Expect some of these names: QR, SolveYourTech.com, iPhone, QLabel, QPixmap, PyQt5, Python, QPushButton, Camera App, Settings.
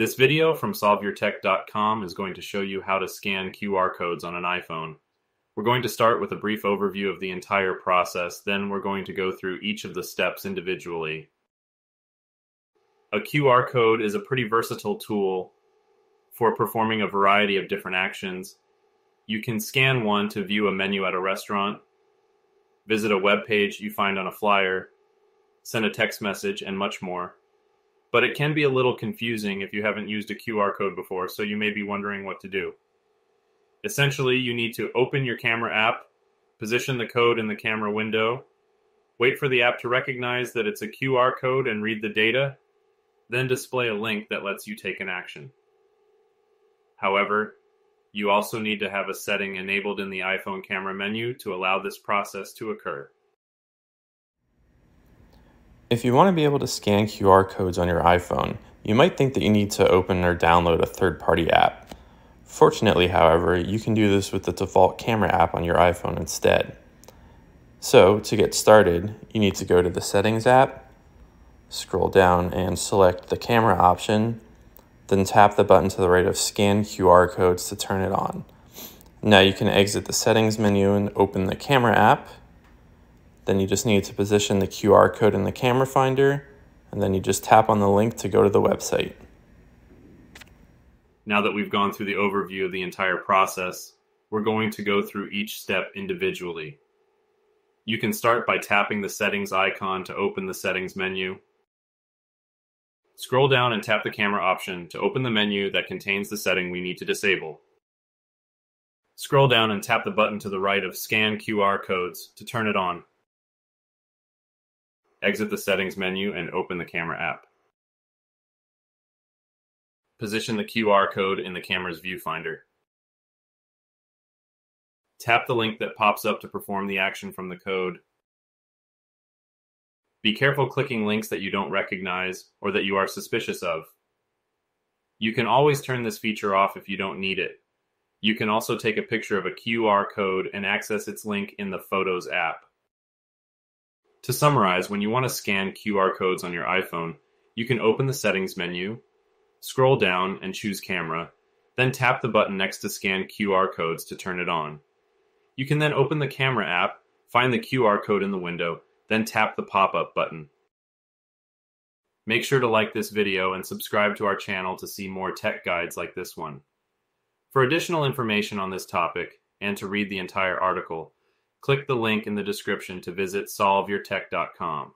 This video from SolveYourTech.com is going to show you how to scan QR codes on an iPhone. We're going to start with a brief overview of the entire process, then we're going to go through each of the steps individually. A QR code is a pretty versatile tool for performing a variety of different actions. You can scan one to view a menu at a restaurant, visit a web page you find on a flyer, send a text message, and much more. But it can be a little confusing if you haven't used a QR code before, so you may be wondering what to do. Essentially, you need to open your camera app, position the code in the camera window, wait for the app to recognize that it's a QR code and read the data, then display a link that lets you take an action. However, you also need to have a setting enabled in the iPhone camera menu to allow this process to occur. If you want to be able to scan QR codes on your iPhone, you might think that you need to open or download a third-party app. Fortunately, however, you can do this with the default camera app on your iPhone instead. So, to get started, you need to go to the Settings app, scroll down and select the camera option, then tap the button to the right of Scan QR Codes to turn it on. Now you can exit the Settings menu and open the camera app. Then you just need to position the QR code in the camera finder, and then you just tap on the link to go to the website. Now that we've gone through the overview of the entire process, we're going to go through each step individually. You can start by tapping the settings icon to open the settings menu. Scroll down and tap the camera option to open the menu that contains the setting we need to disable. Scroll down and tap the button to the right of Scan QR Codes to turn it on. Exit the settings menu and open the camera app. Position the QR code in the camera's viewfinder. Tap the link that pops up to perform the action from the code. Be careful clicking links that you don't recognize or that you are suspicious of. You can always turn this feature off if you don't need it. You can also take a picture of a QR code and access its link in the Photos app. To summarize, when you want to scan QR codes on your iPhone, you can open the Settings menu, scroll down and choose Camera, then tap the button next to Scan QR Codes to turn it on. You can then open the Camera app, find the QR code in the window, then tap the pop-up button. Make sure to like this video and subscribe to our channel to see more tech guides like this one. For additional information on this topic, and to read the entire article, click the link in the description to visit SolveYourTech.com.